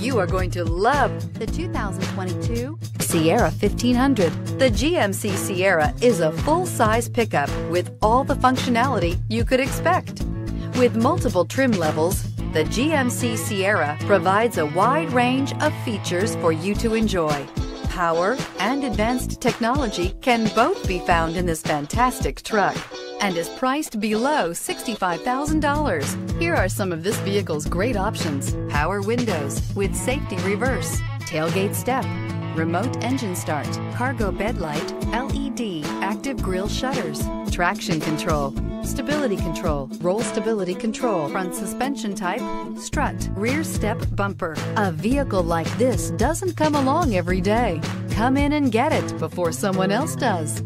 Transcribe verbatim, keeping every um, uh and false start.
You are going to love the two thousand twenty-two Sierra fifteen hundred. The G M C Sierra is a full-size pickup with all the functionality you could expect. With multiple trim levels, the G M C Sierra provides a wide range of features for you to enjoy. Power and advanced technology can both be found in this fantastic truck and is priced below sixty-five thousand dollars. Here are some of this vehicle's great options: power windows with safety reverse, tailgate step, remote engine start, cargo bed light, L E D, active grille shutters, traction control, stability control, roll stability control, front suspension type, strut, rear step bumper. A vehicle like this doesn't come along every day. Come in and get it before someone else does.